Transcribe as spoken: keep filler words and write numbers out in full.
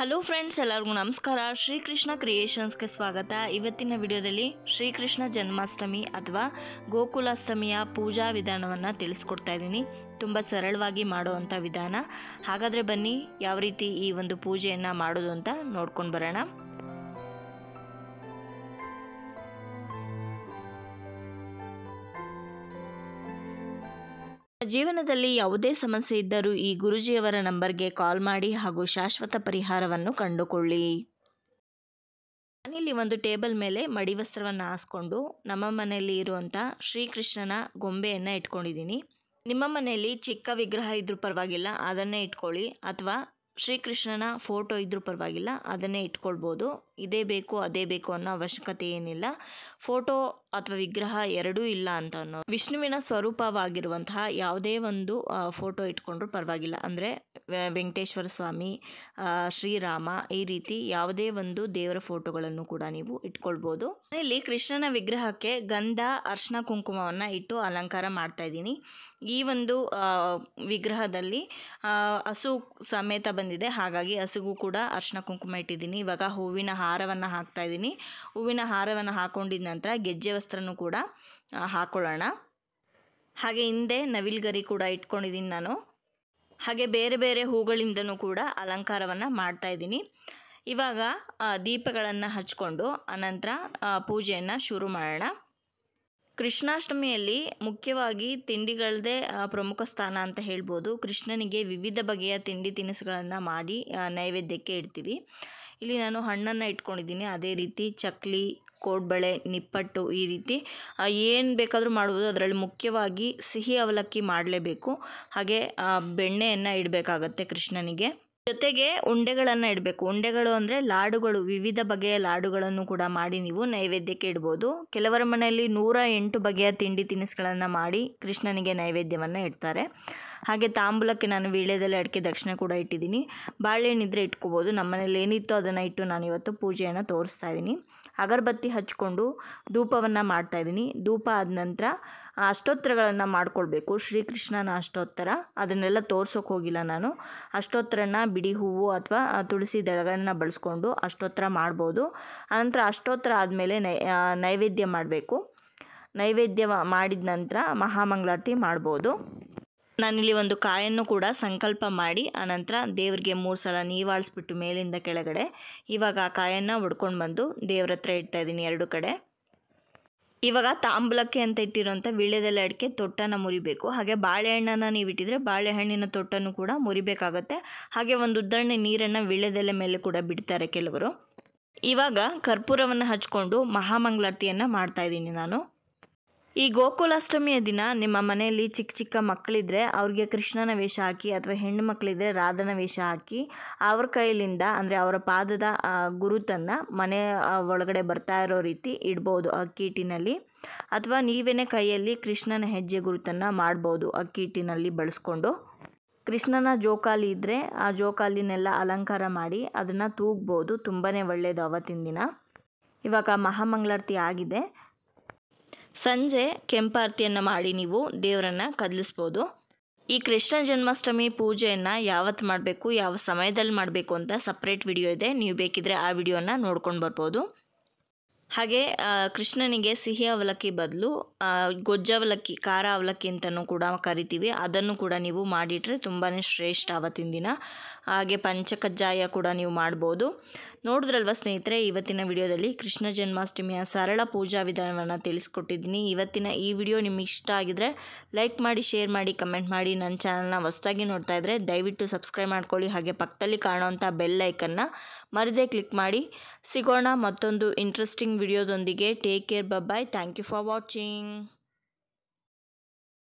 Hello friends, ಎಲ್ಲರಿಗೂ ನಮಸ್ಕಾರ। ಶ್ರೀ ಕೃಷ್ಣ ಕ್ರಿಯೇಷನ್ಸ್ಗೆ ಸ್ವಾಗತ। ಇವತ್ತಿನ ವಿಡಿಯೋದಲ್ಲಿ ಶ್ರೀ ಕೃಷ್ಣ ಜನ್ಮಾಷ್ಟಮಿ ಅಥವಾ ಗೋಕುಲಾಷ್ಟಮಿಯ ಪೂಜಾ ವಿಧಾನವನ್ನು ತಿಳಿಸಿಕೊಡ್ತಾ ಇದ್ದೀನಿ। ತುಂಬ ಸರಳವಾಗಿ ಮಾಡುವಂತ ವಿಧಾನ। ಹಾಗಾದ್ರೆ ಬನ್ನಿ, ಯಾವ ರೀತಿ ಈ ಒಂದು ಪೂಜೆಯನ್ನು ಮಾಡೋದು ಅಂತ ನೋಡ್ಕೊಂಡು ಬರೋಣ। ಜೀವನದಲ್ಲಿ ಯಾವುದೇ ಸಮಸ್ಯೆ ಇದ್ದರೂ ಈ ಗುರುಜಿಯವರ ನಂಬರ್ಗೆ ಕಾಲ್ ಮಾಡಿ ಹಾಗೂ ಶಾಶ್ವತ ಪರಿಹಾರವನ್ನು ಕಂಡುಕೊಳ್ಳಿ। ನಾನಿಲ್ಲಿ ಒಂದು ಟೇಬಲ್ ಮೇಲೆ ಮಡಿವಸ್ತ್ರವನ್ನು ಹಾಸ್ಕೊಂಡು ನಮ್ಮ ಮನೆಯಲ್ಲಿ ಇರುವಂಥ ಶ್ರೀಕೃಷ್ಣನ ಗೊಂಬೆಯನ್ನು ಇಟ್ಕೊಂಡಿದ್ದೀನಿ। ನಿಮ್ಮ ಮನೆಯಲ್ಲಿ ಚಿಕ್ಕ ವಿಗ್ರಹ ಇದ್ರೂ ಪರವಾಗಿಲ್ಲ, ಅದನ್ನೇ ಇಟ್ಕೊಳ್ಳಿ, ಅಥವಾ ಶ್ರೀಕೃಷ್ಣನ ಫೋಟೋ ಇದ್ರೂ ಪರವಾಗಿಲ್ಲ, ಅದನ್ನೇ ಇಟ್ಕೊಳ್ಬೋದು। ಇದೇ ಬೇಕು ಅದೇ ಬೇಕು ಅನ್ನೋ ಅವಶ್ಯಕತೆ ಏನಿಲ್ಲ। ಫೋಟೋ ಅಥವಾ ವಿಗ್ರಹ ಎರಡೂ ಇಲ್ಲ ಅಂತ ಅನ್ನೋ ವಿಷ್ಣುವಿನ ಸ್ವರೂಪವಾಗಿರುವಂತಹ ಯಾವುದೇ ಒಂದು ಫೋಟೋ ಇಟ್ಕೊಂಡ್ರೂ ಪರವಾಗಿಲ್ಲ। ಅಂದರೆ ವೆಂಕಟೇಶ್ವರ ಸ್ವಾಮಿ, ಶ್ರೀರಾಮ, ಈ ರೀತಿ ಯಾವುದೇ ಒಂದು ದೇವರ ಫೋಟೋಗಳನ್ನು ಕೂಡ ನೀವು ಇಟ್ಕೊಳ್ಬೋದು। ಇಲ್ಲಿ ಕೃಷ್ಣನ ವಿಗ್ರಹಕ್ಕೆ ಗಂಧ, ಅರ್ಶನ, ಕುಂಕುಮವನ್ನು ಇಟ್ಟು ಅಲಂಕಾರ ಮಾಡ್ತಾ ಇದ್ದೀನಿ। ಈ ಒಂದು ವಿಗ್ರಹದಲ್ಲಿ ಹಸು ಸಮೇತ ಬಂದಿದೆ, ಹಾಗಾಗಿ ಹಸುಗೂ ಕೂಡ ಅರ್ಶನ ಕುಂಕುಮ ಇಟ್ಟಿದ್ದೀನಿ। ಇವಾಗ ಹೂವಿನ ಹಾರವನ್ನು ಹಾಕ್ತಾ ಇದ್ದೀನಿ। ಹೂವಿನ ಹಾರವನ್ನು ಹಾಕೊಂಡಿದ ನಂತರ ಗೆಜ್ಜೆ ವಸ್ತ್ರನೂ ಕೂಡ ಹಾಕೊಳ್ಳೋಣ। ಹಾಗೆ ಹಿಂದೆ ನವಿಲುಗರಿ ಕೂಡ ಇಟ್ಕೊಂಡಿದ್ದೀನಿ ನಾನು। ಹಾಗೆ ಬೇರೆ ಬೇರೆ ಹೂಗಳಿಂದನೂ ಕೂಡ ಅಲಂಕಾರವನ್ನು ಮಾಡ್ತಾ ಇದ್ದೀನಿ। ಇವಾಗ ದೀಪಗಳನ್ನು ಹಚ್ಕೊಂಡು ಅನಂತರ ಪೂಜೆಯನ್ನು ಶುರು ಮಾಡೋಣ। ಕೃಷ್ಣಾಷ್ಟಮಿಯಲ್ಲಿ ಮುಖ್ಯವಾಗಿ ತಿಂಡಿಗಳದೇ ಪ್ರಮುಖ ಸ್ಥಾನ ಅಂತ ಹೇಳ್ಬೋದು। ಕೃಷ್ಣನಿಗೆ ವಿವಿಧ ಬಗೆಯ ತಿಂಡಿ ತಿನಿಸುಗಳನ್ನು ಮಾಡಿ ನೈವೇದ್ಯಕ್ಕೆ ಇಡ್ತೀವಿ। ಇಲ್ಲಿ ನಾನು ಹಣ್ಣನ್ನು ಇಟ್ಕೊಂಡಿದ್ದೀನಿ, ಅದೇ ರೀತಿ ಚಕ್ಲಿ, ಕೋಡ್ಬಳೆ, ನಿಪ್ಪಟ್ಟು, ಈ ರೀತಿ ಏನು ಬೇಕಾದರೂ ಮಾಡ್ಬೋದು। ಅದರಲ್ಲಿ ಮುಖ್ಯವಾಗಿ ಸಿಹಿ ಅವಲಕ್ಕಿ ಮಾಡಲೇಬೇಕು, ಹಾಗೆ ಬೆಣ್ಣೆಯನ್ನು ಇಡಬೇಕಾಗತ್ತೆ ಕೃಷ್ಣನಿಗೆ। ಜೊತೆಗೆ ಉಂಡೆಗಳನ್ನು ಇಡಬೇಕು। ಉಂಡೆಗಳು ಅಂದರೆ ಲಾಡುಗಳು, ವಿವಿಧ ಬಗೆಯ ಲಾಡುಗಳನ್ನು ಕೂಡ ಮಾಡಿ ನೀವು ನೈವೇದ್ಯಕ್ಕೆ ಇಡ್ಬೋದು। ಕೆಲವರ ಮನೆಯಲ್ಲಿ ನೂರ ಎಂಟು ಬಗೆಯ ತಿಂಡಿ ತಿನಿಸುಗಳನ್ನು ಮಾಡಿ ಕೃಷ್ಣನಿಗೆ ನೈವೇದ್ಯವನ್ನು ಇಡ್ತಾರೆ। ಹಾಗೆ ತಾಂಬೂಲಕ್ಕೆ ನಾನು ವೀಳ್ಯದೆಲೆ, ಅಡಿಕೆ, ದಕ್ಷಿಣ ಕೂಡ ಇಟ್ಟಿದ್ದೀನಿ। ಬಾಳೆಹಣ್ಣಿದ್ರೆ ಇಟ್ಕೋಬೋದು, ನಮ್ಮನೇಲಿ ಏನಿತ್ತೋ ಅದನ್ನು ಇಟ್ಟು ನಾನಿವತ್ತು ಪೂಜೆಯನ್ನು ತೋರಿಸ್ತಾ ಇದ್ದೀನಿ। ಅಗರಬತ್ತಿ ಹಚ್ಕೊಂಡು ಧೂಪವನ್ನು ಮಾಡ್ತಾಯಿದ್ದೀನಿ। ಧೂಪ ಆದ ನಂತರ ಅಷ್ಟೋತ್ತರಗಳನ್ನು ಮಾಡ್ಕೊಳ್ಬೇಕು, ಶ್ರೀಕೃಷ್ಣನ ಅಷ್ಟೋತ್ತರ, ಅದನ್ನೆಲ್ಲ ತೋರ್ಸೋಕೆ ಹೋಗಿಲ್ಲ ನಾನು। ಅಷ್ಟೋತ್ತರನ ಬಿಡಿ ಹೂವು ಅಥವಾ ತುಳಸಿ ದಳಗಳನ್ನು ಬಳಸ್ಕೊಂಡು ಅಷ್ಟೋತ್ತರ ಮಾಡ್ಬೋದು। ಅನಂತರ ಅಷ್ಟೋತ್ತರ ಆದಮೇಲೆ ನೈ ನೈವೇದ್ಯ ಮಾಡಬೇಕು. ನೈವೇದ್ಯ ಮಾಡಿದ ನಂತರ ಮಹಾಮಂಗಳಾರತಿ ಮಾಡ್ಬೋದು। ನಾನಿಲ್ಲಿ ಒಂದು ಕಾಯನ್ನು ಕೂಡ ಸಂಕಲ್ಪ ಮಾಡಿ ಅನಂತರ ದೇವರಿಗೆ ಮೂರು ಸಲ ನೀವಾಳಿಸ್ಬಿಟ್ಟು ಮೇಲಿಂದ ಕೆಳಗಡೆ ಇವಾಗ ಆ ಕಾಯನ್ನು ಒಡ್ಕೊಂಡು ಬಂದು ದೇವ್ರ ಹತ್ರ ಇಡ್ತಾ ಇದ್ದೀನಿ ಎರಡು ಕಡೆ। ಇವಾಗ ತಾಂಬೂಲಕ್ಕೆ ಅಂತ ಇಟ್ಟಿರೋಂಥ ವೀಳ್ಯದೆಲೆ, ಅಡಿಕೆ ತೊಟ್ಟನ್ನು ಮುರಿಬೇಕು. ಹಾಗೆ ಬಾಳೆಹಣ್ಣನ್ನು ನೀವು ಇಟ್ಟಿದ್ರೆ ಬಾಳೆಹಣ್ಣಿನ ತೊಟ್ಟನ್ನು ಕೂಡ ಮುರಿಬೇಕಾಗತ್ತೆ. ಹಾಗೆ ಒಂದು ಉದ್ದಣ್ಣೆ ನೀರನ್ನು ವೀಳ್ಯದೆಲೆ ಮೇಲೆ ಕೂಡ ಬಿಡ್ತಾರೆ ಕೆಲವರು। ಇವಾಗ ಕರ್ಪೂರವನ್ನು ಹಚ್ಕೊಂಡು ಮಹಾಮಂಗಳಾರತಿಯನ್ನು ಮಾಡ್ತಾ ಇದ್ದೀನಿ ನಾನು। ಈ ಗೋಕುಲಾಷ್ಟಮಿಯ ದಿನ ನಿಮ್ಮ ಮನೆಯಲ್ಲಿ ಚಿಕ್ಕ ಚಿಕ್ಕ ಮಕ್ಕಳಿದ್ರೆ ಅವ್ರಿಗೆ ಕೃಷ್ಣನ ವೇಷ ಹಾಕಿ, ಅಥವಾ ಹೆಣ್ಣು ಮಕ್ಕಳಿದ್ರೆ ರಾಧನ ವೇಷ ಹಾಕಿ ಅವ್ರ ಕೈಲಿಂದ ಅಂದರೆ ಅವರ ಪಾದದ ಗುರುತನ್ನು ಮನೆ ಒಳಗಡೆ ಬರ್ತಾ ಇರೋ ರೀತಿ ಇಡ್ಬೋದು ಅಕ್ಕಿ, ಅಥವಾ ನೀವೇನೇ ಕೈಯಲ್ಲಿ ಕೃಷ್ಣನ ಹೆಜ್ಜೆ ಗುರುತನ್ನು ಮಾಡ್ಬೋದು ಅಕ್ಕಿ ಬಳಸ್ಕೊಂಡು। ಕೃಷ್ಣನ ಜೋಕಾಲಿ ಇದ್ದರೆ ಆ ಜೋಕಾಲಿನೆಲ್ಲ ಅಲಂಕಾರ ಮಾಡಿ ಅದನ್ನು ತೂಗ್ಬೋದು, ತುಂಬಾ ಒಳ್ಳೆಯದು ಅವತ್ತಿನ ದಿನ। ಇವಾಗ ಮಹಾಮಂಗಳಾರತಿ ಆಗಿದೆ, ಸಂಜೆ ಕೆಂಪಾರತಿಯನ್ನು ಮಾಡಿ ನೀವು ದೇವರನ್ನು ಕದಲಿಸ್ಬೋದು। ಈ ಕೃಷ್ಣ ಜನ್ಮಾಷ್ಟಮಿ ಪೂಜೆಯನ್ನು ಯಾವತ್ತು ಮಾಡಬೇಕು, ಯಾವ ಸಮಯದಲ್ಲಿ ಮಾಡಬೇಕು ಅಂತ ಸಪ್ರೇಟ್ ವಿಡಿಯೋ ಇದೆ, ನೀವು ಬೇಕಿದ್ರೆ ಆ ವಿಡಿಯೋನ ನೋಡ್ಕೊಂಡು ಬರ್ಬೋದು। ಹಾಗೆ ಕೃಷ್ಣನಿಗೆ ಸಿಹಿ ಅವಲಕ್ಕಿ ಬದಲು ಗೊಜ್ಜವಲಕ್ಕಿ, ಖಾರ ಅವಲಕ್ಕಿ ಅಂತಲೂ ಕೂಡ ಕರಿತೀವಿ, ಅದನ್ನು ಕೂಡ ನೀವು ಮಾಡಿಟ್ರೆ ತುಂಬಾ ಶ್ರೇಷ್ಠ ಆವತ್ತಿನ ದಿನ। ಹಾಗೆ ಪಂಚಕಜ್ಜಾಯ ಕೂಡ ನೀವು ಮಾಡ್ಬೋದು। ನೋಡಿದ್ರಲ್ವ ಸ್ನೇಹಿತರೆ, ಇವತ್ತಿನ ವಿಡಿಯೋದಲ್ಲಿ ಕೃಷ್ಣ ಜನ್ಮಾಷ್ಟಮಿಯ ಸರಳ ಪೂಜಾ ವಿಧಾನವನ್ನು ತಿಳಿಸ್ಕೊಟ್ಟಿದ್ದೀನಿ। ಇವತ್ತಿನ ಈ ವಿಡಿಯೋ ನಿಮಗೆ ಇಷ್ಟ ಆಗಿದರೆ ಲೈಕ್ ಮಾಡಿ, ಶೇರ್ ಮಾಡಿ, ಕಮೆಂಟ್ ಮಾಡಿ। ನನ್ನ ಚಾನಲ್ನ ಹೊಸದಾಗಿ ನೋಡ್ತಾ ಇದ್ದರೆ ದಯವಿಟ್ಟು ಸಬ್ಸ್ಕ್ರೈಬ್ ಮಾಡ್ಕೊಳ್ಳಿ, ಹಾಗೆ ಪಕ್ಕದಲ್ಲಿ ಕಾಣುವಂಥ ಬೆಲ್ ಐಕನ್ನ ಮರದೇ ಕ್ಲಿಕ್ ಮಾಡಿ। ಸಿಗೋಣ ಮತ್ತೊಂದು ಇಂಟ್ರೆಸ್ಟಿಂಗ್ ವಿಡಿಯೋದೊಂದಿಗೆ। Take care, bye, thank you for watching.